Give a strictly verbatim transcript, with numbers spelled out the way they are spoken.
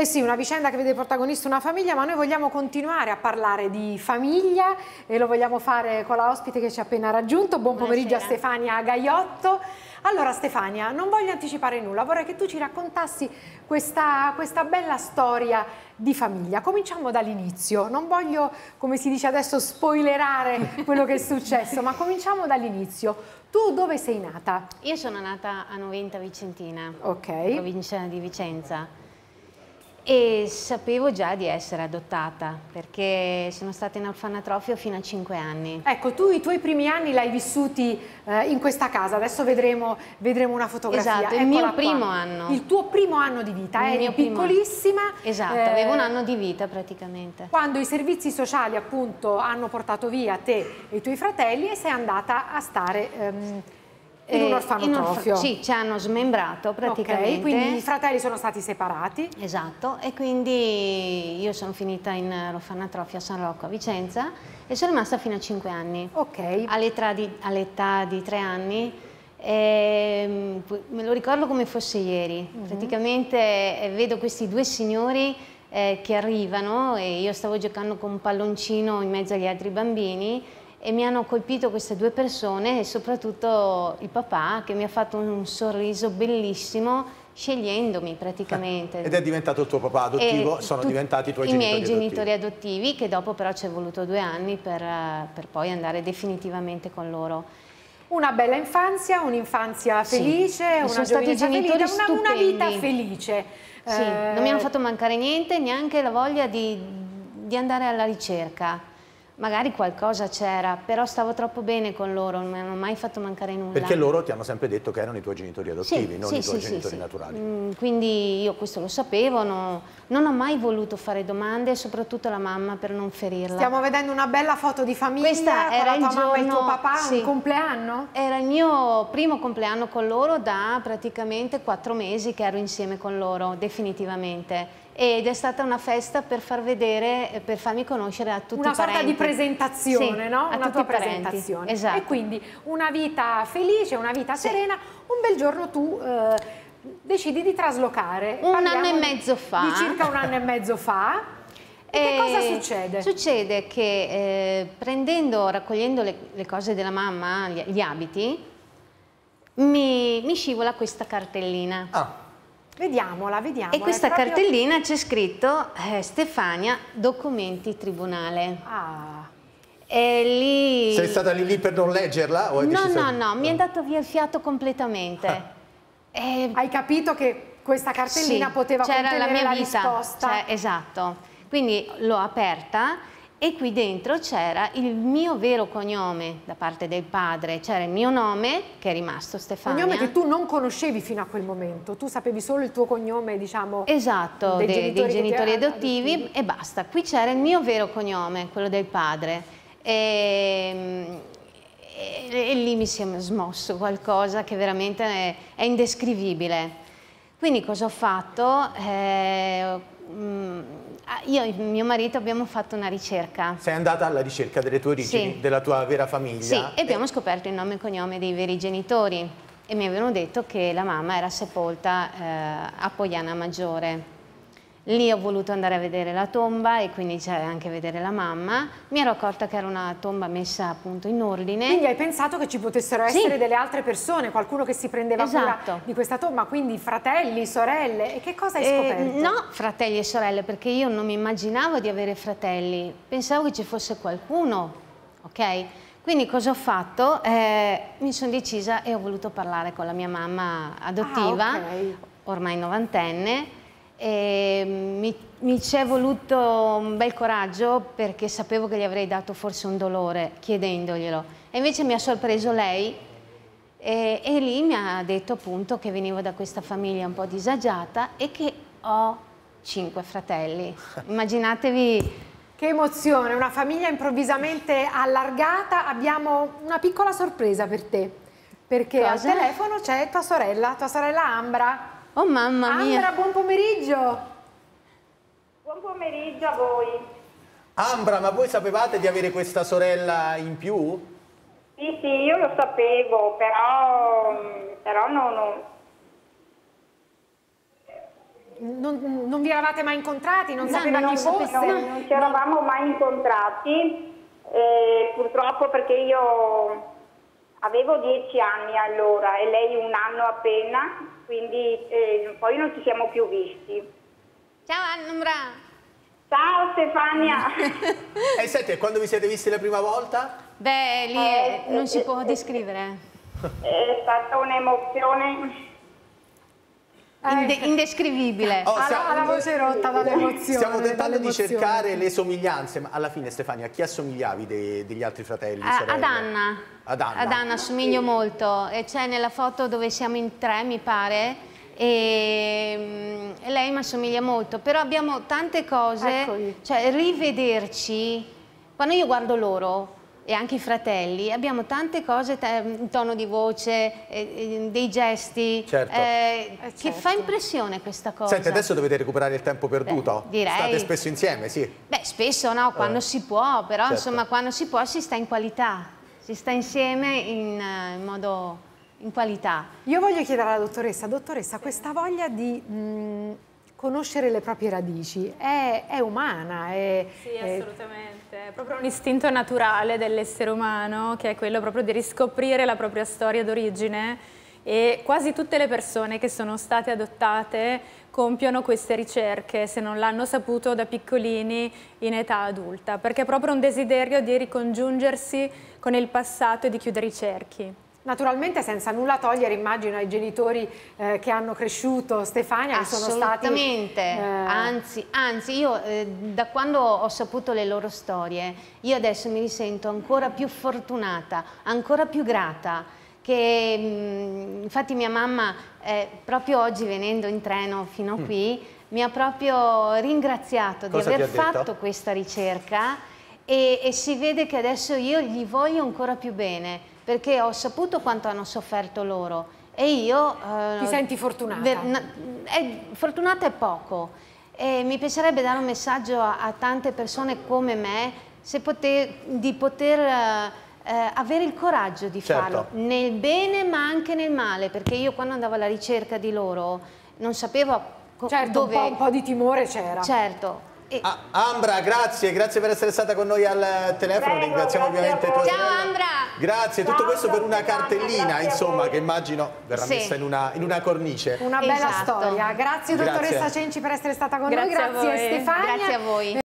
Eh sì, una vicenda che vede protagonista una famiglia, ma noi vogliamo continuare a parlare di famiglia e lo vogliamo fare con la ospite che ci ha appena raggiunto. Buon Buonasera. Pomeriggio a Stefania Gaiotto. Allora Stefania, non voglio anticipare nulla, vorrei che tu ci raccontassi questa, questa bella storia di famiglia. Cominciamo dall'inizio, non voglio, come si dice adesso, spoilerare quello che è successo, ma cominciamo dall'inizio. Tu dove sei nata? Io sono nata a Noventa Vicentina, okay, provincia di Vicenza. E sapevo già di essere adottata perché sono stata in orfanatrofio fino a cinque anni. Ecco, tu i tuoi primi anni l'hai vissuti eh, in questa casa, adesso vedremo, vedremo una fotografia. Esatto, il mio primo anno. Il tuo primo anno di vita, eri piccolissima. Esatto, eh, avevo un anno di vita praticamente. Quando i servizi sociali appunto hanno portato via te e i tuoi fratelli e sei andata a stare... Ehm, in un orfanotrofio. Sì, ci hanno smembrato praticamente. Ok, quindi i fratelli sono stati separati. Esatto, e quindi io sono finita in orfanotrofio a San Rocco a Vicenza e sono rimasta fino a cinque anni. Ok. All'età di, all'età di tre anni, e me lo ricordo come fosse ieri. Mm-hmm. Praticamente vedo questi due signori eh, che arrivano e io stavo giocando con un palloncino in mezzo agli altri bambini e mi hanno colpito queste due persone e soprattutto il papà che mi ha fatto un sorriso bellissimo scegliendomi praticamente. Ed è diventato il tuo papà adottivo, e sono diventati i tuoi genitori adottivi. I miei genitori adottivi, che dopo però ci è voluto due anni per, per poi andare definitivamente con loro. Una bella infanzia, un'infanzia felice, sì, una giovinezza felice, una, una vita felice. Sì, eh... non mi hanno fatto mancare niente, neanche la voglia di, di andare alla ricerca. Magari qualcosa c'era, però stavo troppo bene con loro, non mi hanno mai fatto mancare nulla. Perché loro ti hanno sempre detto che erano i tuoi genitori adottivi, sì, non sì, i tuoi sì, genitori sì, naturali. Mm, quindi io questo lo sapevo, no, non ho mai voluto fare domande, soprattutto alla mamma per non ferirla. Stiamo vedendo una bella foto di famiglia. Questa era con la tua mamma e il tuo papà, sì, un compleanno? Era il mio primo compleanno con loro da praticamente quattro mesi che ero insieme con loro, definitivamente. Ed è stata una festa per far vedere, per farmi conoscere a tutti una i parenti. Una sorta di presentazione, sì, no? A una tutti tua presentazione. Esatto. E quindi una vita felice, una vita sì, serena. Un bel giorno tu eh, decidi di traslocare. Un Parliamo anno e mezzo fa. Di circa un anno e mezzo fa. E, e che cosa succede? Succede che eh, prendendo, raccogliendo le, le cose della mamma, gli, gli abiti, mi, mi scivola questa cartellina. Ah. Vediamola, vediamola. E questa proprio... cartellina c'è scritto eh, Stefania, documenti tribunale. Ah. E lì... Sei stata lì, lì per non leggerla? O no, no, no, mi è andato via il fiato completamente. Ah. E... Hai capito che questa cartellina sì, poteva contenere la, mia la vita. risposta? Cioè, esatto, quindi l'ho aperta e qui dentro c'era il mio vero cognome da parte del padre, c'era il mio nome che è rimasto Stefania. Cognome che tu non conoscevi fino a quel momento, tu sapevi solo il tuo cognome, diciamo, esatto, dei, dei genitori, dei genitori adottivi, adottivi e basta. Qui c'era il mio vero cognome, quello del padre e, e, e lì mi si è smosso qualcosa che veramente è, è indescrivibile. Quindi cosa ho fatto? Eh, mh, Io e mio marito abbiamo fatto una ricerca. Sei andata alla ricerca delle tue origini, sì, della tua vera famiglia. Sì, e abbiamo scoperto il nome e cognome dei veri genitori e mi avevano detto che la mamma era sepolta eh, a Poiana Maggiore. Lì ho voluto andare a vedere la tomba e quindi c'è anche vedere la mamma. Mi ero accorta che era una tomba messa appunto in ordine. Quindi hai pensato che ci potessero essere sì, delle altre persone, qualcuno che si prendeva esatto, cura di questa tomba, quindi fratelli, sorelle. E che cosa hai scoperto? Eh, no, fratelli e sorelle, perché io non mi immaginavo di avere fratelli. Pensavo che ci fosse qualcuno, ok? Quindi cosa ho fatto? Eh, mi sono decisa e ho voluto parlare con la mia mamma adottiva, ah, okay, ormai novantenne. E mi, mi c'è voluto un bel coraggio perché sapevo che gli avrei dato forse un dolore chiedendoglielo e invece mi ha sorpreso lei e, e lì mi ha detto appunto che venivo da questa famiglia un po' disagiata e che ho cinque fratelli. Immaginatevi... Che emozione, una famiglia improvvisamente allargata. Abbiamo una piccola sorpresa per te perché Cosa? al telefono c'è tua sorella, tua sorella Ambra. Oh mamma mia! Ambra, buon pomeriggio! Buon pomeriggio a voi! Ambra, ma voi sapevate di avere questa sorella in più? Sì, sì, io lo sapevo, però... però non... non, non vi eravate mai incontrati? Non no, sapeva non chi fosse? No, non ci eravamo no. mai incontrati, eh, purtroppo, perché io avevo dieci anni allora e lei un anno appena, quindi eh, poi non ci siamo più visti. Ciao Ambra! Ciao Stefania! E senti, quando vi siete visti la prima volta? Beh, lì eh, non eh, si eh, può eh, descrivere. È stata un'emozione... Inde indescrivibile. Oh, alla, alla voce rotta dall'emozione. Stiamo tentando di cercare le somiglianze, ma alla fine, Stefania, a chi assomigliavi de degli altri fratelli? A ad Anna. Ad Anna. Ad Anna assomiglio molto, e c'è nella foto dove siamo in tre, mi pare. E lei mi assomiglia molto, però abbiamo tante cose, Eccoli. cioè rivederci, quando io guardo loro e anche i fratelli, abbiamo tante cose, un tono di voce, eh, dei gesti, certo. eh, che certo. fa impressione questa cosa. Senti, adesso dovete recuperare il tempo perduto, Beh, direi. state spesso insieme, sì? Beh, spesso no, quando eh. si può, però certo. insomma quando si può si sta in qualità, si sta insieme in, in modo... in qualità. Io voglio chiedere alla dottoressa, dottoressa, questa voglia di mh, conoscere le proprie radici è, è umana? È, sì, è... assolutamente, è proprio un istinto naturale dell'essere umano, che è quello proprio di riscoprire la propria storia d'origine, e quasi tutte le persone che sono state adottate compiono queste ricerche, se non l'hanno saputo da piccolini in età adulta, perché è proprio un desiderio di ricongiungersi con il passato e di chiudere i cerchi. Naturalmente senza nulla togliere, immagino, ai genitori eh, che hanno cresciuto Stefania, che sono stati... Assolutamente, eh... anzi, anzi, io eh, da quando ho saputo le loro storie, io adesso mi risento ancora più fortunata, ancora più grata, che mh, infatti mia mamma, eh, proprio oggi venendo in treno fino a mm. qui, mi ha proprio ringraziato Cosa di aver fatto detto? questa ricerca, e, e si vede che adesso io gli voglio ancora più bene, perché ho saputo quanto hanno sofferto loro, e io... Eh, Ti senti fortunata? Ver, na, è, fortunata è poco, e mi piacerebbe dare un messaggio a, a tante persone come me, se poter, di poter eh, avere il coraggio di certo. farlo, nel bene ma anche nel male, perché io quando andavo alla ricerca di loro non sapevo certo, dove... un po', un po' di timore c'era. Certo. E... Ah, Ambra, grazie, grazie per essere stata con noi al telefono. Prego, ringraziamo ovviamente tua sorella. Ciao Ambra! Grazie, tutto questo per una cartellina, insomma, che immagino verrà sì. messa in una, in una cornice. Una bella esatto. storia. Grazie, grazie dottoressa Cenci per essere stata con grazie noi, grazie a Stefania. Grazie a voi.